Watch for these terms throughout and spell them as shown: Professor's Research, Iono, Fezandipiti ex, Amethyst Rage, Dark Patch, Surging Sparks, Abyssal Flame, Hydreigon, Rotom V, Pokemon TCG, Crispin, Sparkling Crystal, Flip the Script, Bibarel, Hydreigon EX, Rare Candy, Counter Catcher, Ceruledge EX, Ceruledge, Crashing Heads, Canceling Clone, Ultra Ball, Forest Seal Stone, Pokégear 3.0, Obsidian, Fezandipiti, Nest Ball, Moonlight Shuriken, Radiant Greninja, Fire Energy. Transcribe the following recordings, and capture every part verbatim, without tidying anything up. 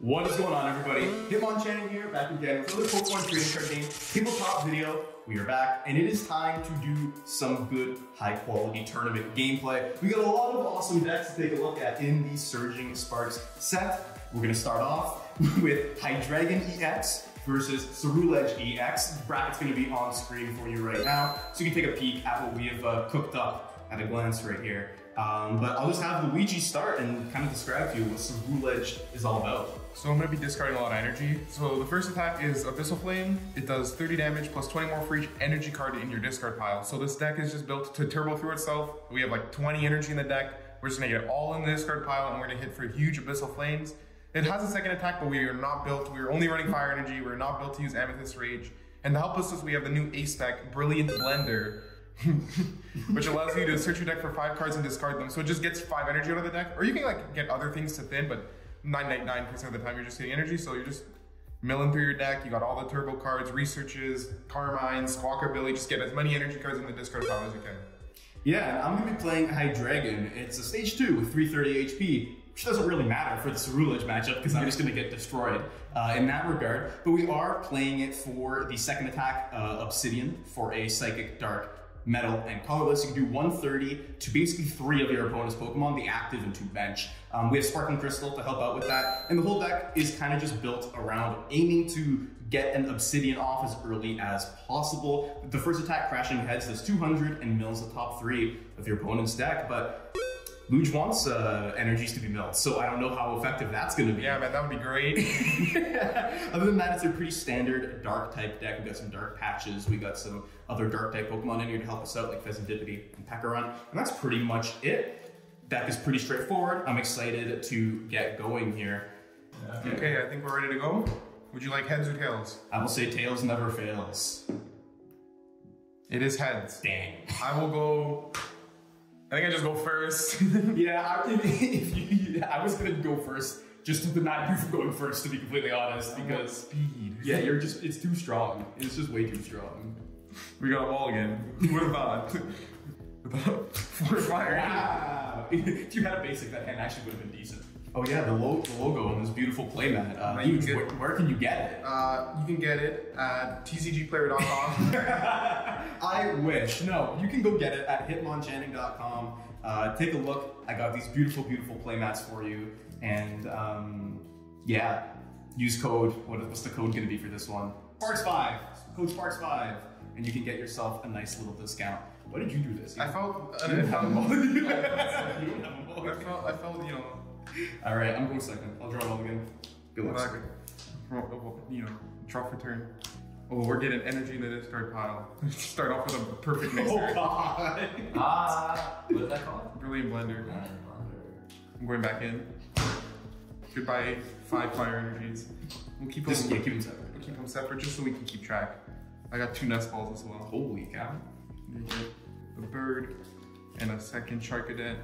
What is going on, everybody? Hitmonchanning here, back again with another Pokemon trading card game People Pop video. We are back, and it is time to do some good, high-quality tournament gameplay. We got a lot of awesome decks to take a look at in the Surging Sparks set. We're gonna start off with Hydreigon E X versus Ceruledge E X. Bracket's gonna be on screen for you right now, so you can take a peek at what we have uh, cooked up at a glance right here. Um, but I'll just have Luigi start and kind of describe to you what Ceruledge is all about. So I'm going to be discarding a lot of energy. So the first attack is Abyssal Flame. It does thirty damage plus twenty more for each energy card in your discard pile. So this deck is just built to turbo through itself. We have like twenty energy in the deck. We're just going to get it all in the discard pile and we're going to hit for huge Abyssal Flames. It has a second attack, but we are not built. We are only running Fire Energy. We're not built to use Amethyst Rage. And to help us is we have the new Ace spec, Brilliant Blender. Which allows you to search your deck for five cards and discard them. So it just gets five energy out of the deck. Or you can like get other things to thin, but ninety-nine percent of the time you're just getting energy. So you're just milling through your deck. You got all the turbo cards, researches, Carmine, Squawkabilly. Just get as many energy cards in the discard pile as you can. Yeah, I'm going to be playing Hydreigon. It's a stage two with three thirty H P, which doesn't really matter for the Ceruledge matchup because I'm just going to get destroyed uh, in that regard. But we are playing it for the second attack, uh, Obsidian, for a Psychic, Dark, Metal, and Colorless. You can do one thirty to basically three of your opponent's Pokemon, the active and two bench. Um, we have Sparkling Crystal to help out with that, and the whole deck is kind of just built around aiming to get an Obsidian off as early as possible. The first attack, Crashing Heads, does two hundred and mills the top three of your opponent's deck, but Luge wants uh, energies to be milled, so I don't know how effective that's going to be. Yeah, man, that would be great. Other than that, it's a pretty standard Dark-type deck. We've got some Dark Patches. We've got some other Dark-type Pokemon in here to help us out, like Fezandipiti and Pecharunt, and that's pretty much it. Deck is pretty straightforward. I'm excited to get going here. Okay, okay I think we're ready to go. Would you like heads or tails? I will say tails never fails. It is heads. Dang. I will go... I think I just go first. yeah, I, if you, I was gonna go first just to deny you from going first, to be completely honest, because speed. Yeah, you're just, it's too strong. It's just way too strong. We got a wall again. What about? About four fire. Wow. If you had a basic, that hand actually would have been decent. Oh yeah, the, lo the logo on this beautiful playmat. Uh, you you where, where can you get it? Uh, you can get it at T C G player dot com. I wish. No, you can go get it at Hitmonchanning dot com. Uh, take a look. I got these beautiful, beautiful playmats for you. And um, yeah, use code. What, what's the code going to be for this one? Sparks five. Code Sparks five. And you can get yourself a nice little discount. Why did you do this? You I felt... Uh, you I felt... I felt, you know... All right, I'm going second. I'll draw it all again. Good luck. You know, draw for turn. Oh, we're getting energy in the discard pile. Start off with a perfect mix. Oh God! Ah, what is that called? Brilliant Blender. Blender. I'm going back in. Goodbye, five fire energies. We'll keep them. Just, yeah, keep them separate. We'll keep them separate just so we can keep track. I got two Nest Balls as well. Holy cow! A bird and a second Charcadet.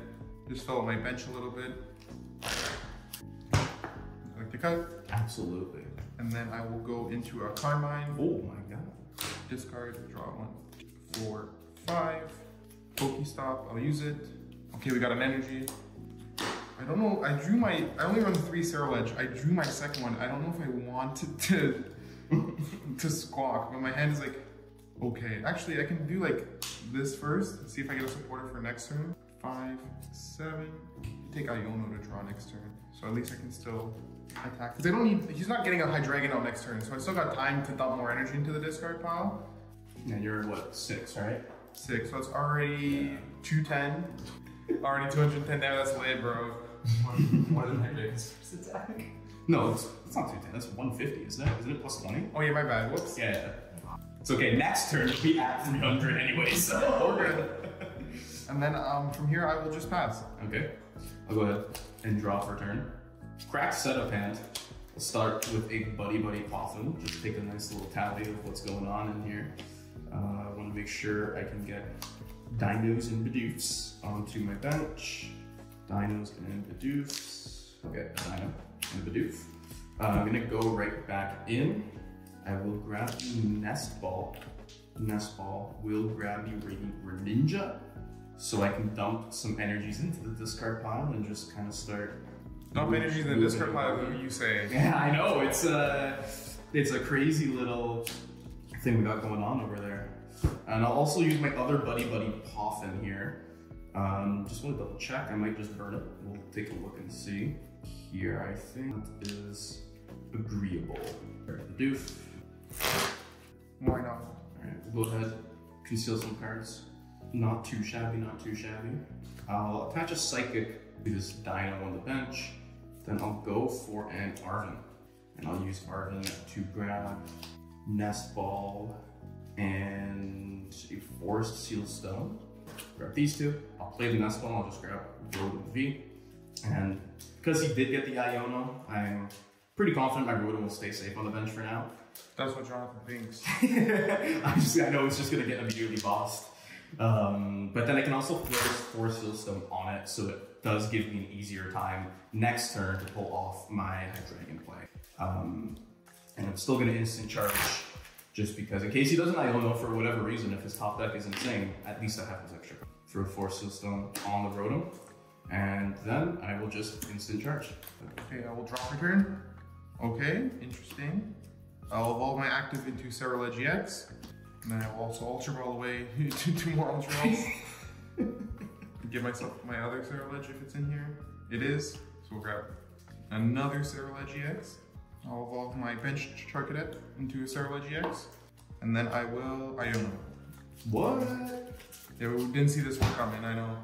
Just fill up my bench a little bit. The cut. Absolutely. And then I will go into a Carmine. Oh my god. Discard, draw one, four, five. Pokéstop, I'll use it. Okay, we got an energy. I don't know, I drew my, I only run three Ceruledge. I drew my second one. I don't know if I wanted to, to squawk, but my hand is like, okay. Actually, I can do like this first and see if I get a supporter for next turn. Five, seven. Take Iono to draw next turn. So at least I can still attack. Because I don't need, he's not getting a Hydreigon out next turn, so I still got time to dump more energy into the discard pile. And you're what, six, right? Six, so that's already yeah. two ten. Already two hundred ten damage, that's lit, bro. More than Hydreigon's first attack. No, it's, it's not two ten, that's one fifty, isn't it? Isn't it plus twenty? Oh yeah, my bad, whoops. Yeah, yeah. It's okay, next turn we'll be at three hundred anyway, so we're good. And then um, from here I will just pass. Okay, I'll go ahead and draw for a turn. Cracked setup hand. We'll start with a Buddy Buddy Poffin. Just take a nice little tally of what's going on in here. Uh, I want to make sure I can get Deinos and Bidoofs onto my bench. Deinos and Bidoofs. Okay, Deino and Bidoof. Uh, I'm going to go right back in. I will grab the Nest Ball. Nest Ball will grab the Radiant Greninja. So I can dump some energies into the discard pile and just kind of start Dump energy than discard pile, what are you saying? Yeah, I know. It's a, it's a crazy little thing we got going on over there. And I'll also use my other Buddy Buddy Poffin here. Um, just want to double check. I might just burn it. We'll take a look and see. Here, I think is agreeable. Bidoof. Why not? All right, we'll go ahead, conceal some cards. Not too shabby, not too shabby. I'll attach a Psychic to this Deino on the bench. Then I'll go for an Arven. And I'll use Arven to grab Nest Ball and a Forest Seal Stone. Grab these two. I'll play the Nest Ball. I'll just grab Rotom V. And because he did get the Iono, I'm pretty confident my Rotom will stay safe on the bench for now. That's what Jonathan thinks. I just I know it's just gonna get immediately bossed. Um, but then I can also throw this Force Field Stone on it, so it does give me an easier time next turn to pull off my Hydreigon play. Um, and I'm still gonna instant charge, just because in case he doesn't Iono for whatever reason, if his top deck is insane, at least I have his extra. Throw Force Field Stone on the Rotom, and then I will just instant charge. Okay, I will drop a turn. Okay, interesting. I'll evolve my active into Ceruledge E X, and then I will also Ultra Ball away to two more Ultra Balls. Give myself my other Ceruledge if it's in here. It is, so we'll grab another Ceruledge E X. I'll evolve my bench Charcadet into a Ceruledge E X, and then I will Iono. What? Yeah, we didn't see this one coming, I know.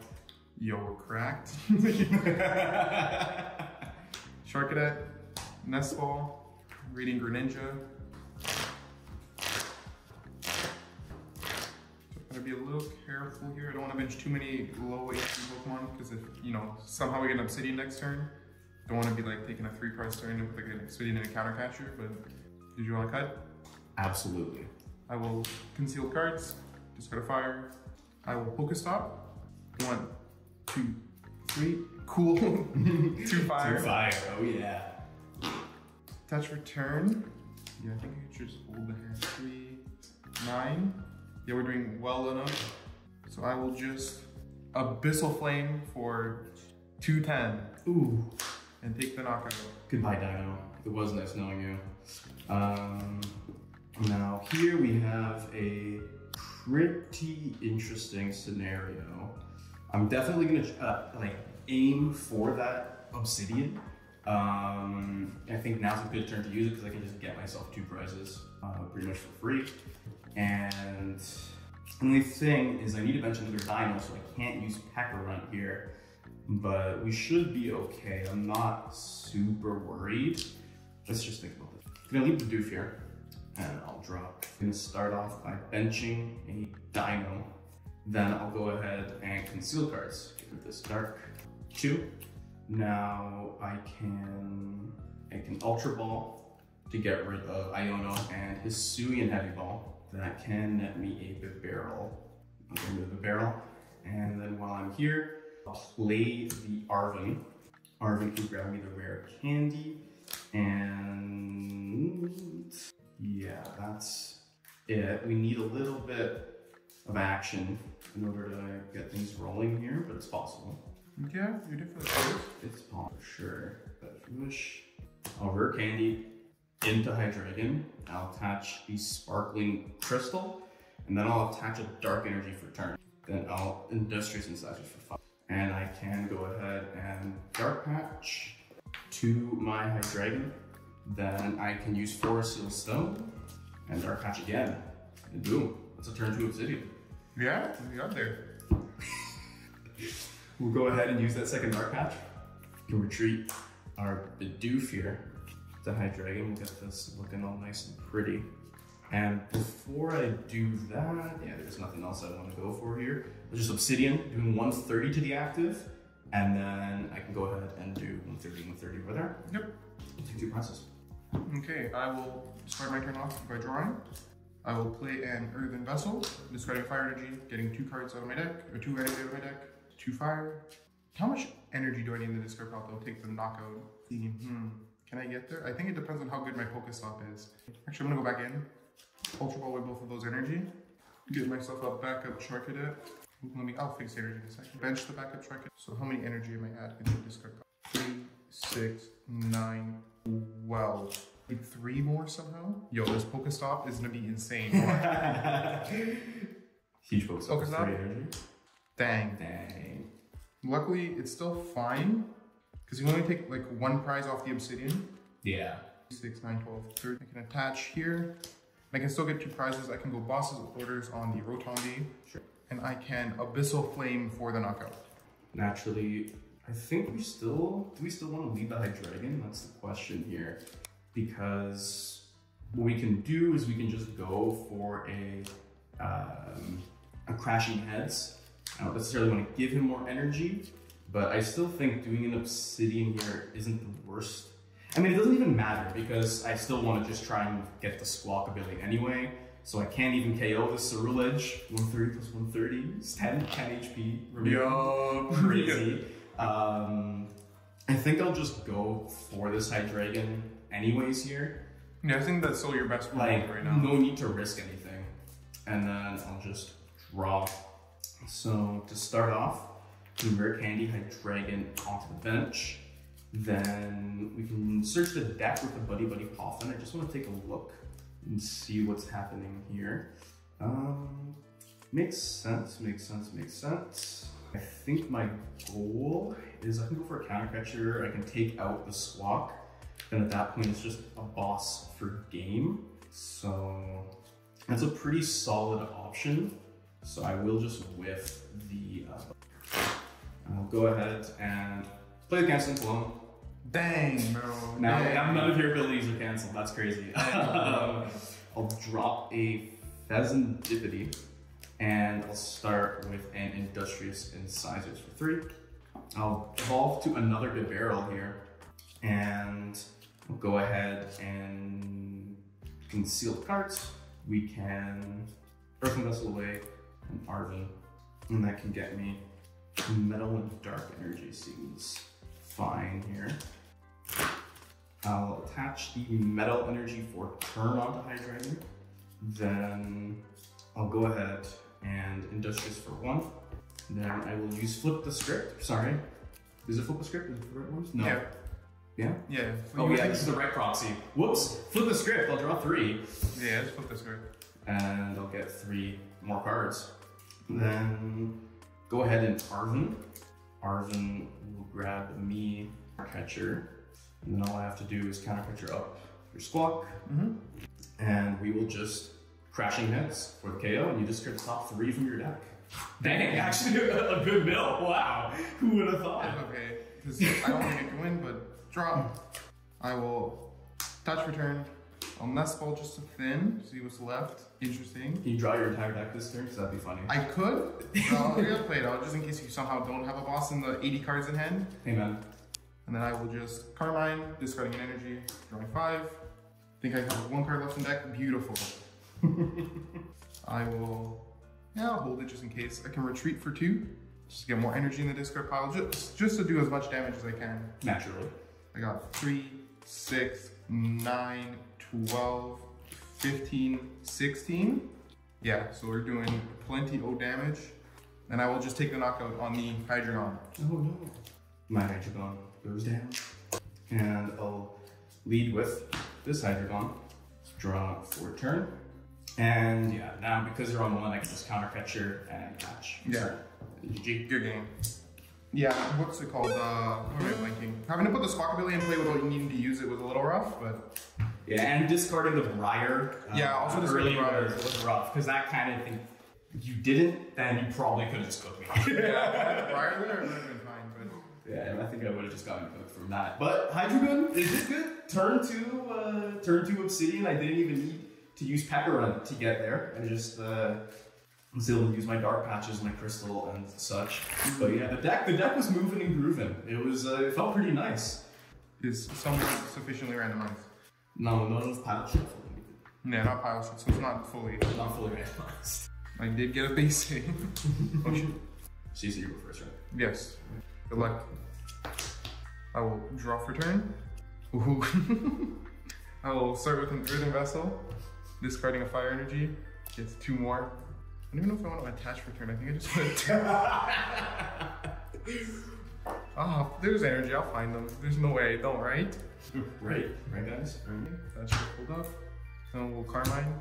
Yo, we're cracked. Charcadet, Nest Ball, Reading Greninja. Be a little careful here. I don't want to bench too many low H P Pokemon, because if you know somehow we get an Obsidian next turn, don't want to be like taking a three price turn with like an Obsidian and a Counter Catcher. But did you want to cut? Absolutely. I will conceal cards. Discard a fire. I will Pokéstop. One, two, three. Cool. Two fire. Two fire. Oh yeah. Touch return. Yeah, I think I could just hold the hand. Three, nine. Yeah, we're doing well enough. So I will just Abyssal Flame for two ten. Ooh. And take the knockout. Goodbye, Deino. It was nice knowing you. Um, now here we have a pretty interesting scenario. I'm definitely gonna uh, like aim for that Obsidian. Um, I think now's a good turn to use it because I can just get myself two prizes uh, pretty much for free. And the only thing is I need to bench another Deino, so I can't use Pecharunt here, but we should be okay. I'm not super worried. Let's just think about this. I'm gonna leave Bidoof here and I'll drop. I'm gonna start off by benching a Deino. Then I'll go ahead and conceal cards. Get rid of this dark two. Now I can, I can Ultra Ball to get rid of Iono and his Hisuian Heavy Ball. That can net me a Bibarel. I'll get rid of the Bibarel. And then while I'm here, I'll play the Arven. Arven can grab me the Rare Candy. And yeah, that's it. We need a little bit of action in order to get things rolling here, but it's possible. Yeah, you're definitely close. It's possible for sure. But if you wish, I'll Rare Candy into Hydreigon. I'll attach the Sparkling Crystal, and then I'll attach a Dark Energy for turn. Then I'll Industrious Incisors for five. And I can go ahead and Dark Patch to my Hydreigon. Then I can use Forest Seal Stone and Dark Patch again. And boom, that's a turn two Obsidian. Yeah, we got there. We'll go ahead and use that second Dark Patch. We can retreat our Bidoof here. The Hydreigon, we'll get this looking all nice and pretty. And before I do that, yeah, there's nothing else I want to go for here. There's just Obsidian doing one thirty to the active, and then I can go ahead and do one thirty, one thirty over there. Yep. Take two passes. Okay, I will start my turn off by drawing. I will play an Earthen Vessel, discarding fire energy, getting two cards out of my deck, or two energy out of my deck, two fire. How much energy do I need in the discard pile to take the knockout? Mm-hmm. Can I get there? I think it depends on how good my Pokéstop is. Actually, I'm gonna go back in. Ultra Ball away both of those energy. Give myself a backup Charcadet. Let me, I'll fix energy in a second. Bench the backup Charcadet. So how many energy am I at in the discard? Three, six, nine, twelve. With three more somehow? Yo, this Pokéstop is gonna be insane. Huge Pokéstop. Pokéstop? Dang. Dang. Luckily, it's still fine, because you only take like one prize off the Obsidian. Yeah. six, nine, twelve, thirty. I can attach here. And I can still get two prizes. I can go bosses with orders on the Rotom V. Sure. And I can Abyssal Flame for the knockout. Naturally, I think we still, do we still want to leave the Hydreigon? That's the question here. Because what we can do is we can just go for a, um, a Crashing Heads. I don't necessarily want to give him more energy, but I still think doing an Obsidian here isn't the worst. I mean, it doesn't even matter because I still want to just try and get the Squawkabilly anyway. So I can't even K O the Ceruledge. one thirty plus one thirty, it's ten, ten H P. Remember? Yo, crazy. um, I think I'll just go for this Hydreigon anyways here. Yeah, I think that's still your best one like, right now. No need to risk anything. And then I'll just draw. So to start off, we Rare Candy Hydreigon off the bench. Then we can search the deck with the Buddy Buddy Poffin. I just want to take a look and see what's happening here. Um, makes sense, makes sense, makes sense. I think my goal is I can go for a Counter Catcher. I can take out the Squawk. And at that point, it's just a boss for game. So that's a pretty solid option. So I will just whiff the, uh, I'll go ahead and play the canceling clone. Dang, bro. Now dang. None of your abilities are canceled. That's crazy. um, I'll drop a Fezandipiti and I'll start with an Industrious Incisors for three. I'll evolve to another Bibarel here and we'll go ahead and conceal the cards. We can Earthen Vessel away and Arven, and that can get me Metal and Dark Energy. Seems fine here. I'll attach the Metal Energy for turn onto Hydreigon. Then I'll go ahead and Industrious for one. Then I will use Flip the Script. Sorry. Is it Flip the Script? Is it the right one? No. Yeah. Yeah? Yeah. Oh yeah, this is the right proxy. Whoops! Flip the Script, I'll draw three. Yeah, just Flip the Script. And I'll get three more cards. Then go ahead and Arven. Arven will grab me Catcher. And then all I have to do is Counter Catcher up your Squawk. Mm-hmm. And we will just Crashing Heads for the K O, and you just get the top three from your deck. Dang, actually a good mill. Wow. Who would have thought? That's okay. Because I don't want to make a win, but drop. I will touch return. I'll Nest Ball just to thin, see what's left. Interesting. Can you draw your entire deck this turn? Because that'd be funny. I could. Well, I'm gonna play it out just in case you somehow don't have a boss in the eighty cards in hand. Amen. And then I will just Carmine, discarding an energy, drawing five. I think I have one card left in deck. Beautiful. I will, yeah, I'll hold it just in case. I can retreat for two, just to get more energy in the discard pile, just, just to do as much damage as I can. Naturally. I got three, six, nine, twelve, fifteen, sixteen. Yeah, so we're doing plenty of damage. And I will just take the knockout on the Hydreigon. Oh no. My Hydreigon goes down. And I'll lead with this Hydreigon. Draw for a turn. And yeah, now because they're on one, I can just Counter Catcher and catch. Yeah. G G. Good game. Yeah, what's it called? Uh, what am I blanking? Having to put the Squawkabilly in play without needing to use it was a little rough, but. Yeah, and discarding the Briar. Um, yeah, also discarding the Briar was rough, because that kind of thing, if you didn't, then you probably could have just cooked me. Yeah, the Briar there would have been fine, but. Yeah, and I think I would have just gotten cooked from that. But Hydreigon, is this good? Turn two, uh, turn two Obsidian. I didn't even need to use Pecharunt to get there. I just, uh, I was able to use my Dark Patches, my Crystal, and such. But yeah, the deck, the deck was moving and grooving. It was, uh, it felt pretty nice. Is something sufficiently randomized? No, not enough pile shuffle. Yeah, not pile shuffle, so it's not fully. It's not fully randomized. I did get a basic. Oh shit. Season, you go first, right? Yes. Good luck. I will draw for turn. Ooh. I will start with an Earthen Vessel, discarding a Fire Energy. Gets two more. I don't even know if I want to attach for turn. I think I just want to. Ah, oh, there's energy, I'll find them. There's no way I don't, right? Right, right guys? Okay, that should hold up. And we'll Carmine.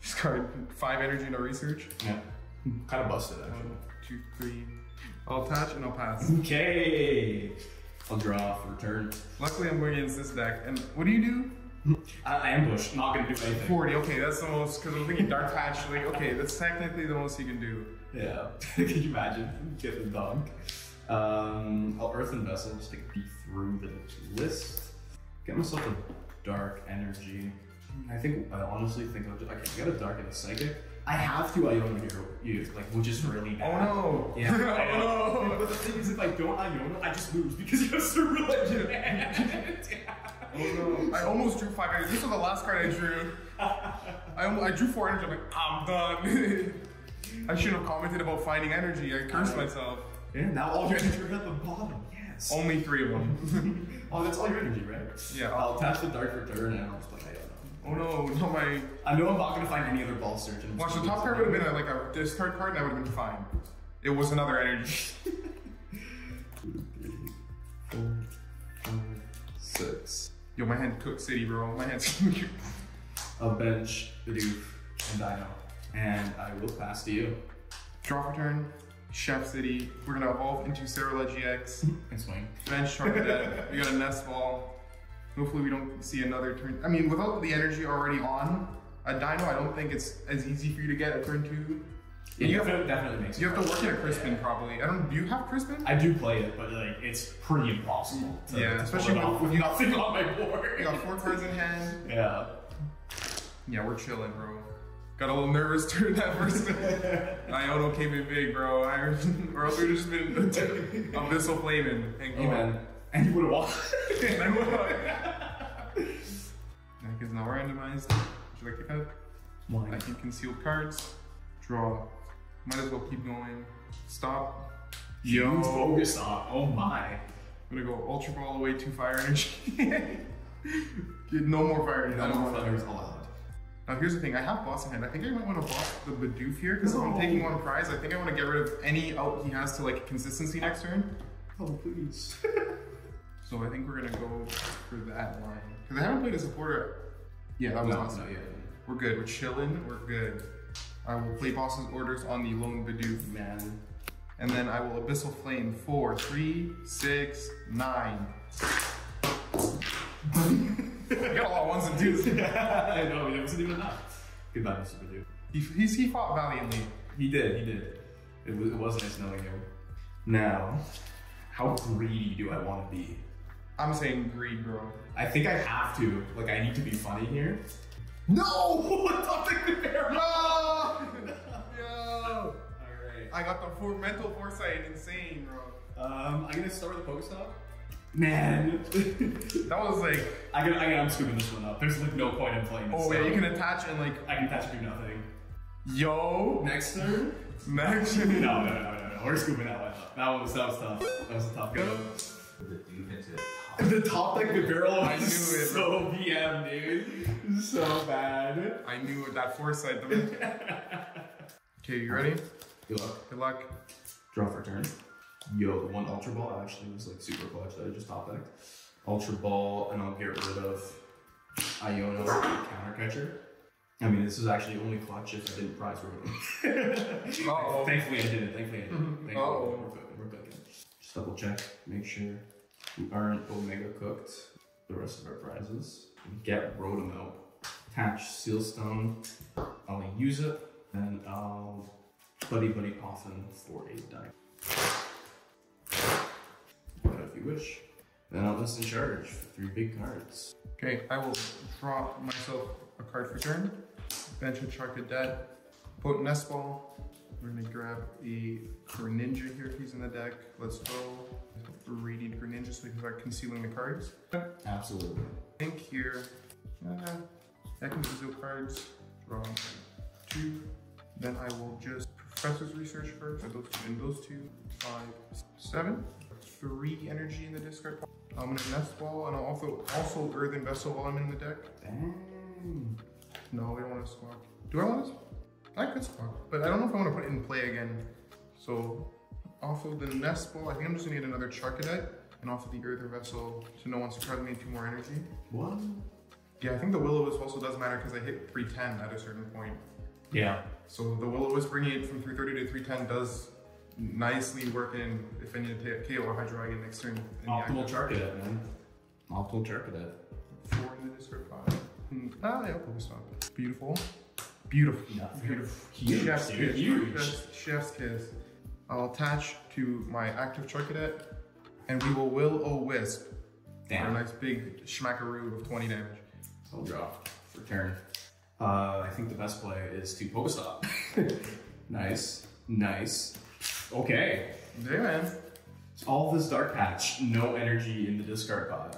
Just card five energy, no research. Yeah, kind of busted actually. One, two, three. I'll attach and I'll pass. Okay. I'll draw for turn. Luckily I'm going against this deck. And what do you do? I ambush, not gonna do anything. forty, okay, that's the most, because I'm thinking Dark Patch, like, okay, that's technically the most you can do. Yeah, could you imagine? Get the dog. Um, I'll Earthen Vessel, just take a peek through the list. Get myself a Dark Energy. I think, I honestly think I'll just, okay, I got a Dark and a Psychic. I have to Iono here, you, like, which is really bad. Oh no! Yeah, I oh no! But the thing is, if I don't Iono, I just lose because you have Ceruledge in it. Oh no. I almost drew five energy. This was the last card I drew. I, I drew four energy, I'm like, I'm done. I shouldn't have commented about finding energy, I cursed I myself. Yeah, now all your energy are at the bottom, yes. Only three of them. Oh, that's all your energy, right? Yeah. I'll, I'll attach the Dark Return and I'll just play Iono. Oh no, no, my... I know I'm not going to find any other ball surgeon. Watch, the top card would have been like a discard card and I would have been fine. It was another energy. Two, three, four, five, six. Yo, my hand cooked city, bro. My hand's cooking. I'll bench Bidoof and Deino. And I will pass to you. Draw for turn. Chef City. We're going to evolve into Ceruledge E X. And swing. Bench Charcadet. We got a Nest Ball. Hopefully we don't see another turn. I mean, without the energy already on a Deino, I don't think it's as easy for you to get a turn two. Yeah, you definitely, have, definitely makes. You have to work at a Crispin, yeah. Probably. I don't. Do you have Crispin? I do play it, but like it's pretty impossible. To, yeah, to especially with nothing on my board. You got four cards in hand. Yeah. Yeah, we're chilling, bro. Got a little nervous during that first Iono came in big, bro. I, or else we'd just been Abyssal Flame and go. Amen. And you would have walked. And I would have. Deck is now randomized. Would you like the cut? One. I keep concealed cards. Draw. Might as well keep going. Stop. Yo. Focus on. Oh my. I'm gonna go Ultra Ball away to fire energy. No more fire energy. No, no more fire allowed. Now here's the thing. I have boss in hand. I think I might want to boss the Bidoof here because no. If I'm taking one prize, I think I want to get rid of any out he has to like consistency next turn. Oh please. So I think we're gonna go for that line. Cause I haven't played a supporter. Yeah, that was no, awesome. Not yet. We're good, we're chilling, we're good. I will play boss's orders on the lone Bidoof. Man. And then I will Abyssal Flame four, three, six, nine. I got a lot of ones and twos. I know, it wasn't even enough. Goodbye, Mister Bidoof. He, he, he fought valiantly. He did, he did. It was, it was nice knowing him. Now, how greedy do I want to be? I'm saying greed, bro. I think I have to. Like, I need to be funny here. No! Something there! No! Yo! Alright. I got the for mental foresight insane, bro. Um, I'm gonna start with the Pokéstop. Man. That was like... I can, I can, I'm scooping this one up. There's like no point in playing this. Oh, yeah, you can attach and like... I can attach and do nothing. Yo! Next turn? Next turn? No, no, no, no, no. We're scooping that one up. That was, that was tough. That was a tough go. The dude into the top. The top like the barrel I knew it. So B M, dude. So bad. I knew it, that foresight. Okay, you ready? Good luck. Good luck. Draw for turn. Yo, the one Ultra Ball actually was like super clutch that I just top decked. Ultra Ball, and I'll get rid of Iono Counter Catcher. I mean, this is actually only clutch if I didn't prize Rotom. Uh-oh. Thankfully I didn't. Thankfully I didn't. Thank uh-oh. We're good. We're good. Double check, make sure we aren't Omega cooked. The rest of our prizes. Get Rotom out. Attach Sealstone. I'll use it. And I'll Buddy Buddy Poffin for a die. But if you wish. Then I'll list in charge for three big cards. Okay, I will draw myself a card for turn. Bench with Charcadet. Potent Nest Ball. We're gonna grab a Greninja here if he's in the deck. Let's go. We need Greninja so we can start concealing the cards. Absolutely. I think here, uh, I can conceal cards. Draw two. Then I will just Professor's Research first. And those two, and those two. Five, seven. Three energy in the discard pile. I'm gonna Nest Ball and I'll also, also Earthen Vessel while I'm in the deck. Dang. No, I don't wanna swap. Do I wanna swap? I could swap, but I don't know if I want to put it in play again. So, off of the Nest Ball, I think I'm just gonna get another Charcadet. and also the Earthen Vessel, so no one surprised me, two more energy. What? Yeah, I think the Will-O-Wisp also does matter because I hit three ten at a certain point. Yeah. So the Will-O-Wisp bringing it from three thirty to three ten does nicely work in if any K O or Hydreigon next turn. Optimal Charcadet, man. Optimal Charcadet. Four in the discard, five. Ah, yeah, Pokéstop. Beautiful. Beautiful. Nothing. Beautiful. Huge. Chef's kiss. Huge. Chef's kiss. I'll attach to my active Charcadet, and we will Will-O-Wisp. Damn. For a nice big schmackaroo of twenty damage. I'll draw for turn. Uh, I think the best play is to Pokéstop. Nice. Nice. Okay. Hey, man. It's all this Dark Patch, no energy in the discard pile.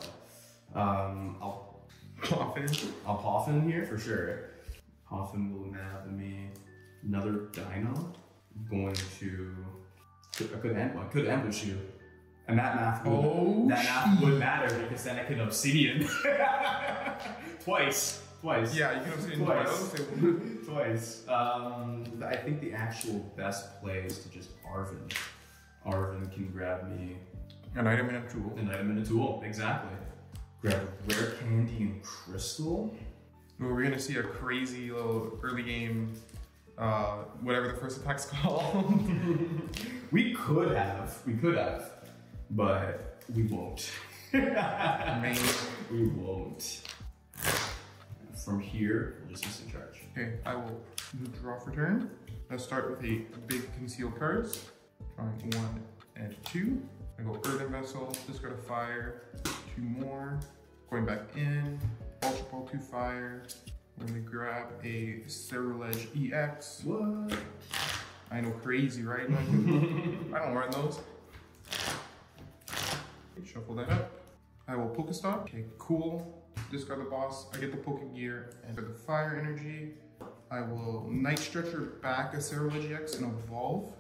Um, I'll Poffin. I'll Poffin here for sure. Poffin will nab me another Deino. I'm going to. I could ambush. I could ambush you. And that math would, oh, that math would matter because then I can Obsidian. Twice. Twice. Yeah, you can Obsidian twice. Twice. Twice. Um, I think the actual best play is to just Arven. Arven can grab me. An item and a tool. An item and a tool, exactly. Grab Rare Candy and Crystal. We're going to see a crazy little early game, uh, whatever the first attack's called. We could have. We could have. But we won't. Maybe. We won't. From here, we'll just discharge. Okay, I will draw for turn. Let's start with a big concealed cards. Drawing one and two. I go Earthen Vessel, discard a fire, two more. Going back in, Ultra Ball, two fire. Let me grab a Ceruledge E X. What? I know, crazy, right? I don't run those. Shuffle that up. I will Pokéstop. Okay, cool. Discard the boss. I get the Poké Gear and for the fire energy. I will Night Stretcher back a Ceruledge E X and evolve.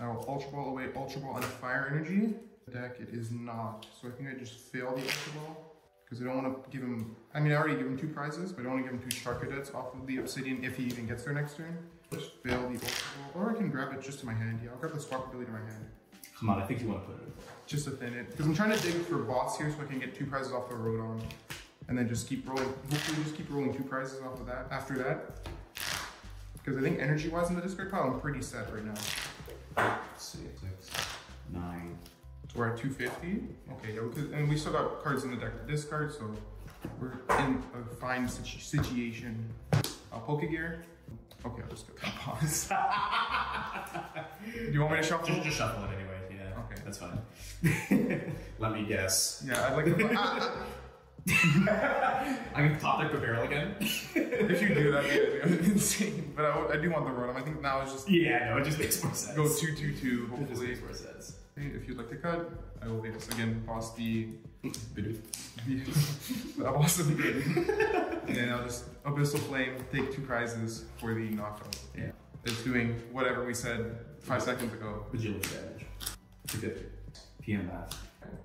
I will Ultra Ball away, Ultra Ball and fire energy. Deck it is not. So I think I just fail the Ultra Ball because I don't want to give him. I mean, I already give him two prizes, but I don't want to give him two Charcadets off of the Obsidian if he even gets there next turn. Just fail the Ultra Ball, or I can grab it just to my hand. Yeah, I'll grab the Squawkabilly to my hand. Come on, I think you want to put it just to thin it because I'm trying to dig for boss here so I can get two prizes off the Rotom, and then just keep rolling. Hopefully, just keep rolling two prizes off of that. After that, because I think energy-wise in the discard pile, I'm pretty set right now. Six, six, nine. So we're at two fifty. Okay, yeah, because, and we still got cards in the deck to discard, so we're in a fine situ situation. I'll Poké Gear. Okay, I'll just go pause. Do you want me to shuffle? Just, just shuffle it anyway. Yeah. Okay, that's fine. Let me guess. Yeah, I'd like to. Ah, I can pop that Bibarel again. If you do, that'd be, that'd be insane. But I, I do want the Rotom. I think now it's just yeah, no, it just makes more sense. Go two two two. Hopefully, it makes more sense. If you'd like to cut, I will leave us again. Pause the Bidoof. That wasn't good. And then I'll just Abyssal Flame. Take two prizes for the knockout. Yeah, it's doing whatever we said five seconds ago. Vigilance damage. two fifty. P M math.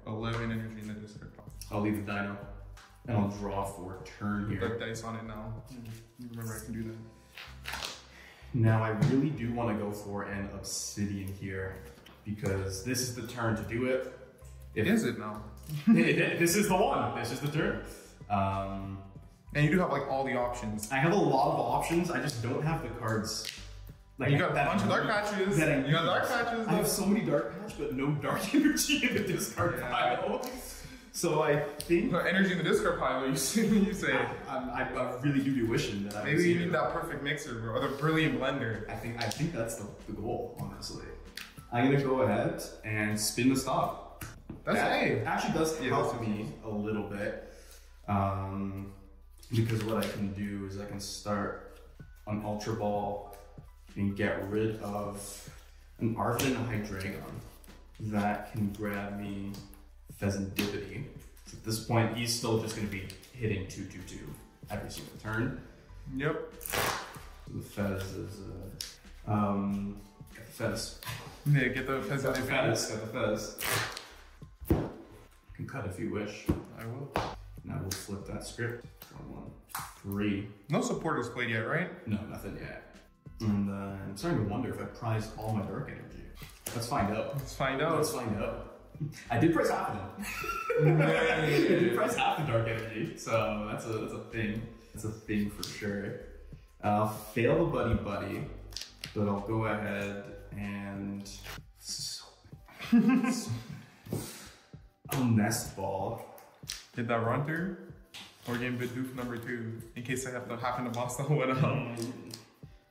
eleven energy in the discard. I'll leave the Deino. And I'll draw for a turn here. Put dice on it now. Mm-hmm. Remember, I can do that. Now, I really do want to go for an Obsidian here because this is the turn to do it. If is it now? This is the one. This is the turn. Um, and you do have like all the options. I have a lot of options. I just don't have the cards. Like you got a bunch of dark patches. You got dark patches. I have so many dark patches, but no dark energy in the discard pile. Yeah. So I think no energy in the discard pile. You see, you say I, I, I really do be wishing that. I maybe you need that perfect mixer, bro, or the brilliant blender. I think I think that's the, the goal, honestly. I'm gonna go ahead and spin the stop. That's that hey. Actually does yeah, help me a little bit um, because what I can do is I can start an Ultra Ball and get rid of an Arven Hydreigon that can grab me. Fezandipiti. So at this point, he's still just going to be hitting two, two, two every single turn. Yep. So the Fez is. Uh, um, get the Fez. Yeah, get the Fez. Get the Fez. Get the Fez. You can cut if you wish. I will. And I will flip that script. One, one, three. No supporters played yet, right? No, nothing yet. And uh, I'm starting to wonder if I prized all my dark energy. Let's find out. Let's find out. Let's find out. I did press half of them. I did press half the dark energy, so that's a that's a thing. That's a thing for sure. I'll fail the buddy buddy, but I'll go ahead and so I'll nest ball. Did that run through? Or game Bidoof number two, in case I have to happen to boss that one up. Um,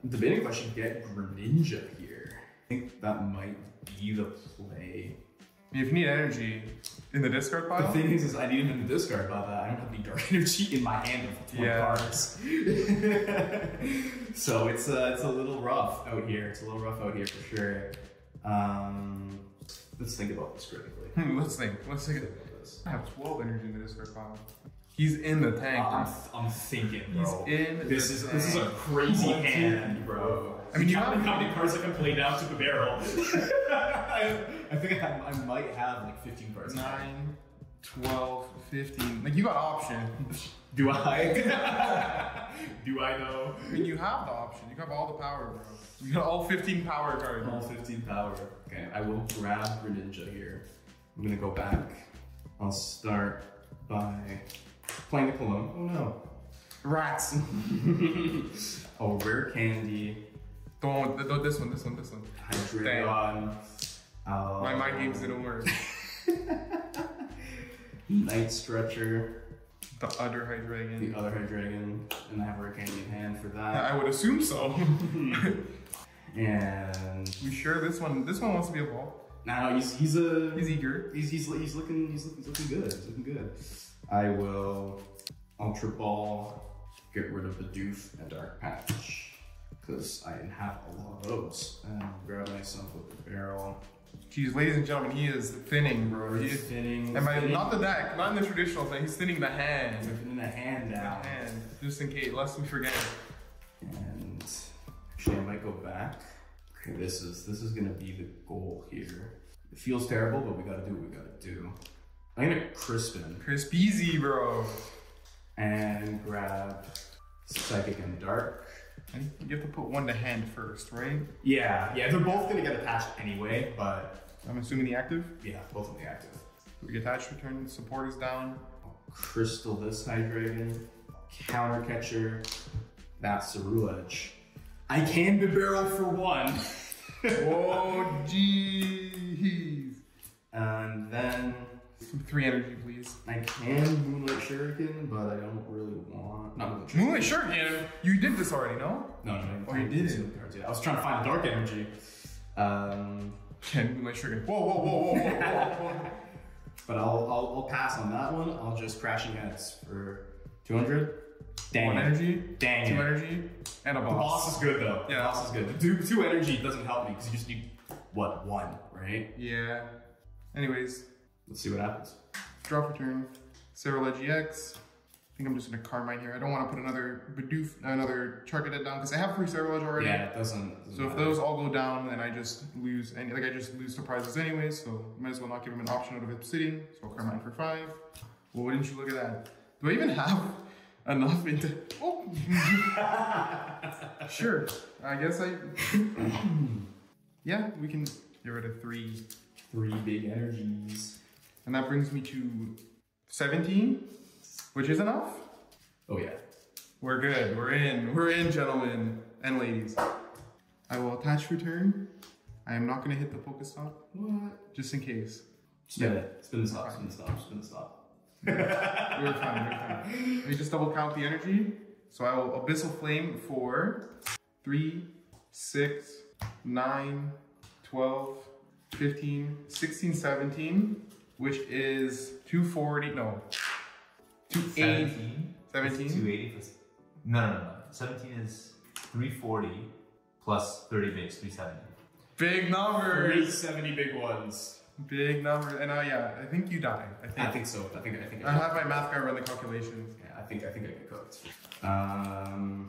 I'm debating if I should get Greninja here. I think that might be the play. If you need energy in the discard pile? The thing is, is I need him in the discard pile. I don't have any dark energy in my hand of twenty yeah. cards. So it's uh, it's a little rough out here. It's a little rough out here for sure. Um, let's think about this critically. Hmm, let's think. Let's think about this. I have twelve energy in the discard pile. He's in the tank. Uh, I'm, I'm thinking, bro. He's in this the is tank. This is a crazy one, hand, two, bro. I mean, you have how many cards I can play down to the barrel. I, I think I, I might have like fifteen cards. nine, twelve, fifteen. Like, you got option. Do I? Do I know? I mean, you have the option. You have all the power, bro. You got all fifteen power cards. All fifteen power. Okay, I will grab Greninja here. I'm gonna go back. I'll start by playing the cologne. Oh no. Rats. Oh, rare candy. Don't, don't, this one, this one, this one. Hydreigon. Um, my mind games didn't work. Night Stretcher. The other Hydreigon. The other Hydreigon. And I have Rare Candy in hand for that. I would assume so. And... You sure this one, this one wants to be a ball? No, no, he's, he's a... He's eager. He's, he's, he's, looking, he's, looking, he's looking good, he's looking good. I will Ultra Ball, get rid of Bidoof and Dark Patch. Because I have a lot of those. And I'll grab myself with the barrel. Jeez, ladies and gentlemen, he is thinning, bro. He is thinning. And by thinning. Not the deck, not in the traditional thing, he's thinning the hand. He's thinning the hand now. The hand, just in case, lest we forget. And actually, I might go back. Okay, this is this is gonna be the goal here. It feels terrible, but we gotta do what we gotta do. I'm gonna Crispin. Crisp easy, bro. And grab Psychic and Dark. And you have to put one to hand first, right? Yeah, yeah, they're both gonna get attached anyway, but... I'm assuming the active? Yeah, both of the active. We get attached, return, support is down. I'll crystal this Hydreigon. Counter Catcher. That's Ceruledge. I can Bibarel for one. Oh, jeez. And then... Three energy, please. I can Moonlight Shuriken, but I don't really want... Not Moonlight Shuriken. Moonlight Shuriken? You did this already, no? No, no. Oh, you did it. I was trying to find dark energy. Um... Can Moonlight Shuriken. Whoa, whoa, whoa, whoa, whoa, whoa. But I'll, I'll, I'll pass on that one. I'll just Crashing Heads for two hundred. Dang One it. energy. Dang Two it. energy. And a boss. The boss is good, though. Yeah. The boss is good. Two, two energy doesn't help me, because you just need, what, one, right? Yeah. Anyways. Let's see what happens. Draw for turn. Ceruledge E X. I think I'm just gonna Carmine here. I don't want to put another Bidoof, another Charcadet down because I have free Ceruledge already. Yeah, it doesn't. doesn't so matter. If those all go down, then I just lose any. Like I just lose surprises anyway. So might as well not give him an option out of Obsidian. So I'll Carmine for five. Well, wouldn't you look at that? Do I even have enough into? Oh. Sure. I guess I. Yeah, we can get rid of three, three big energies. And that brings me to seventeen, which is enough. Oh yeah. We're good, we're in, we're in, gentlemen and ladies. I will attach return. I am not gonna hit the Pokéstop. What? Just in case. Spin yeah. it, spin the stop, spin the stop, spin the stop. We're fine, we're fine. Let me just double count the energy. So I will Abyssal Flame for three, six, nine, twelve, fifteen, sixteen, seventeen. Which is two forty, no, two eighty. seventeen? seventeen? two eighty plus, no, no, no, seventeen is three forty plus thirty bigs, three seventy. Big numbers! three seventy big ones. Big numbers, and uh, yeah, I think you die. I think, I think so, I think I think I, I have my math guy run the calculations. Yeah, I think I think I get cooked. Um,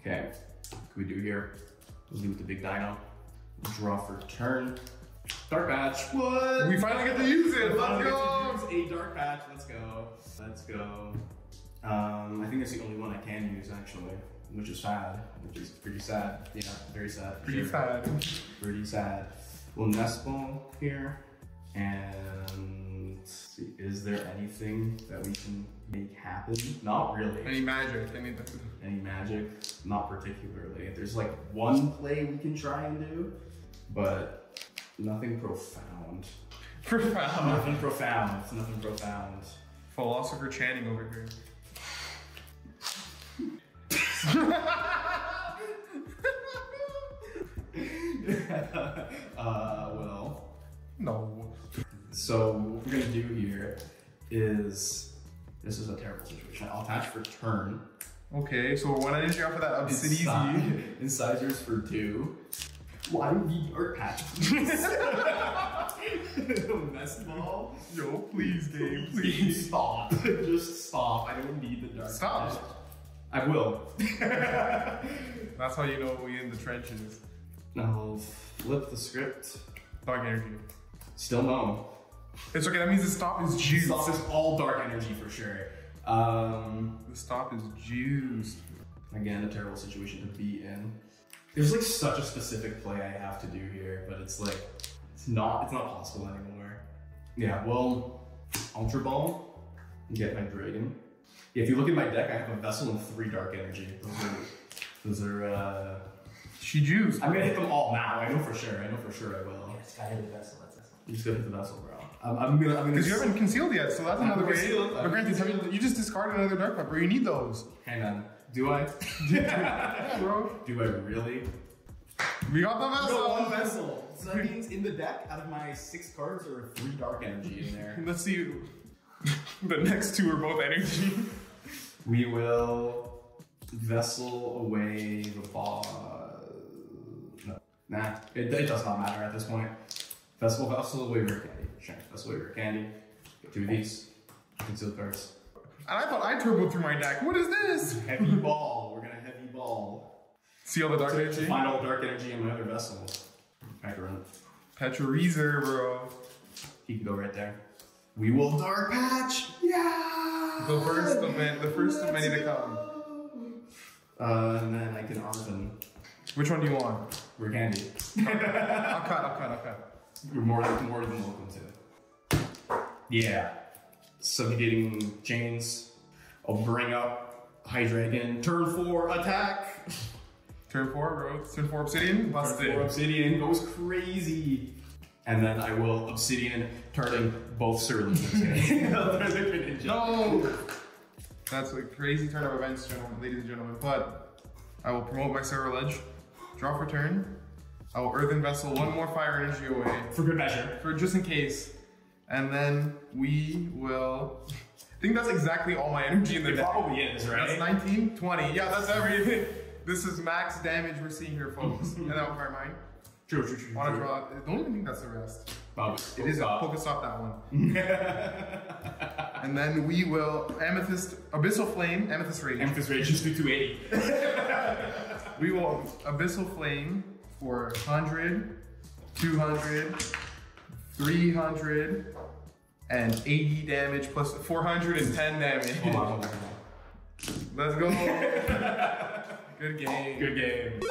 okay, what can we do here? We'll do with the big dino. Draw for turn. Dark Patch, what? We finally get to use it, let's go! Use a Dark Patch, let's go. Let's go. Um, I think that's the only one I can use, actually, which is sad, which is pretty sad. Yeah, very sad. Pretty sure. sad. Pretty sad. Little Nest Ball here, And see, is there anything that we can make happen? Not really. Any magic? Anything? Any magic? Not particularly. There's like one play we can try and do, but nothing profound. Profound. Nothing profound. It's nothing profound. Philosopher Channing over here. uh, well. No. So what we're gonna do here is, this is a terrible situation. I'll attach for turn. Okay, so one energy off of that Obsidian. Incisors for two. Why do we need Dark Patch? Nest Ball? Yo, please, game, please. Stop. Just stop. I don't need the Dark Patch. Stop. I will. That's how you know we in the trenches. I'll flip the script. Dark energy. Still no. It's okay, that means the stop is juiced. The stop is all dark energy for sure. Um, the stop is juiced. Again, a terrible situation to be in. There's like such a specific play I have to do here, but it's like, it's not, it's not possible anymore. Yeah, well, Ultra Ball, get my Dragon. Yeah, if you look at my deck, I have a Vessel and three Dark Energy. Those are, those are uh... She juiced. I'm gonna hit them all now, I know for sure, I know for sure I will. Yeah, just gotta hit the Vessel, that's Vessel. You just gotta hit the Vessel, bro. Um, I'm gonna- I'm gonna- Cause you haven't concealed yet, so that's I'm another way. But granted, you just discarded another Dark Pepper, you need those. Hang on. Do I? Yeah, bro. Do I really? We got the Vessel! No, one Vessel! So that means in the deck, out of my six cards, there are three Dark Energy in there. Let's see. The next two are both energy. We will Vessel away the boss. No. Nah, it, it does not matter at this point. Vessel, Vessel away Rare Candy. Sure. Vessel away Rare Candy. Get two of these. Conceal cards. And I thought I turboed through my deck. What is this? Heavy ball. We're gonna heavy ball. See all the dark to, energy? To find all dark energy in my other Vessel. Pecharunt. Pechareezer, bro. He can go right there. We will Dark Patch! Yeah! The first of many, the first of many to come. Uh, and then I can Arven. Which one do you want? Rare Candy. I'll cut, I'll cut, I'll cut. You're more than, more than welcome to. Yeah. Subjugating Chains. I'll bring up Hydreigon. Turn four, attack! Turn four, bro. Turn four Obsidian. Busted. Turn four Obsidian goes crazy. And then I will Obsidian, turning both Ceruledge. No! That's a crazy turn of events, gentlemen, ladies and gentlemen. But I will promote my Ceruledge, draw for turn. I will Earthen Vessel one more fire energy away. For good measure. For just in case. And then we will... I think that's exactly all my energy in the deck. It probably is, right? That's nineteen, twenty. Yeah, that's everything. This is max damage we're seeing here, folks. And that will Carmine. True, true, true, true. Want to draw? Don't even think that's the rest. Bob, it is a Pokéstop, that one. And then we will Amethyst, Abyssal Flame, Amethyst Rage. Amethyst Rage, just do two eighty. We will Abyssal Flame for one hundred, two hundred, three hundred, and eighty damage plus four hundred ten damage. Hold on, hold on, hold on. Let's go. Good game. Good game.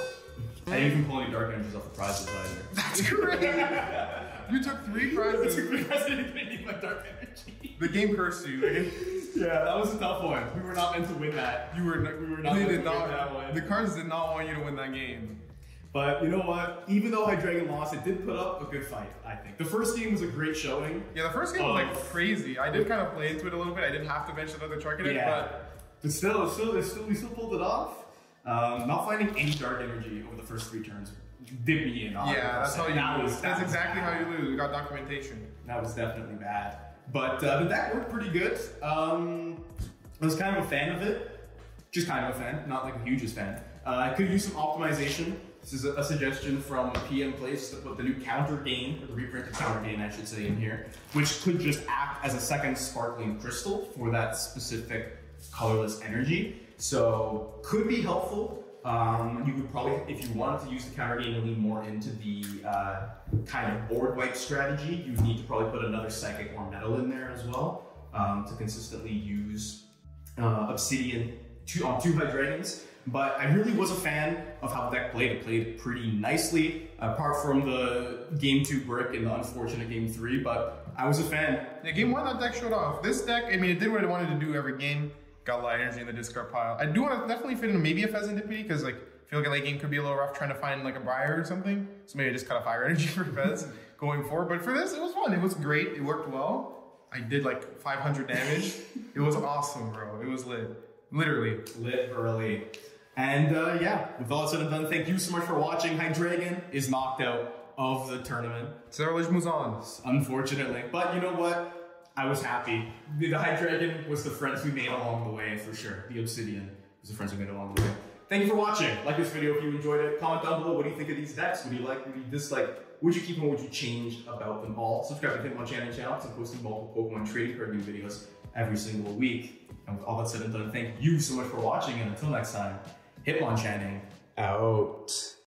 I didn't even pull any dark energies off the prizes either. That's great! You took three prizes. I took three prizes and didn't need my dark energy. The game cursed you. Yeah, that was a tough one. We were not meant to win that. You were not, we were not meant to not, win that one. The cards did not want you to win that game. But you know what? Even though Hydreigon lost, it did put up a good fight, I think. The first game was a great showing. Yeah, the first game oh, was like crazy. I did kind of play into it a little bit. I didn't have to bench another Charcadet, yeah. but... But still, still, still, we still pulled it off. Um, not finding any dark energy over the first three turns did me in. Yeah, that's how you that lose. Was, that that's was exactly bad. How you lose. We got documentation. That was definitely bad. But, uh, but that worked pretty good. Um, I was kind of a fan of it. Just kind of a fan, not like the hugest fan. Uh, I could use some optimization. This is a, a suggestion from P M Place to put the new Counter Gain, or the reprint of Counter Gain, I should say, in here, which could just act as a second Sparkling Crystal for that specific colorless energy. So could be helpful. Um, you would probably, if you wanted to use the Counter Gain and lean more into the uh, kind of board wipe strategy, you need to probably put another Psychic or Metal in there as well um, to consistently use uh, Obsidian two, on two Hydreigons. But I really was a fan of how the deck played. It played pretty nicely, apart from the game two brick and the unfortunate game three, but I was a fan. Yeah, game one, that deck showed off. This deck, I mean, it did what it wanted to do every game. Got a lot of energy in the discard pile. I do want to definitely fit in maybe a Fezandipiti, because like, I feel like a late game could be a little rough trying to find like a Briar or something. So maybe I just cut a fire energy for Fez going forward. But for this, it was fun. It was great. It worked well. I did like five hundred damage. It was awesome, bro. It was lit. Literally. Lit early. And uh, yeah, with all that said and done, thank you so much for watching. Hydreigon is knocked out of the tournament. Ceruledge moves on. Unfortunately. But you know what? I was happy. The Hydreigon was the friends we made along the way, for sure. The Obsidian was the friends we made along the way. Thank you for watching. Like this video if you enjoyed it. Comment down below, what do you think of these decks? What do you like? What do you dislike? Would you keep them? Would you change about them all? Subscribe to the Hitmonchanning channel because I'm posting multiple Pokemon trading card new videos every single week. And with all that said and done, thank you so much for watching, and until next time, Hitmonchanning out.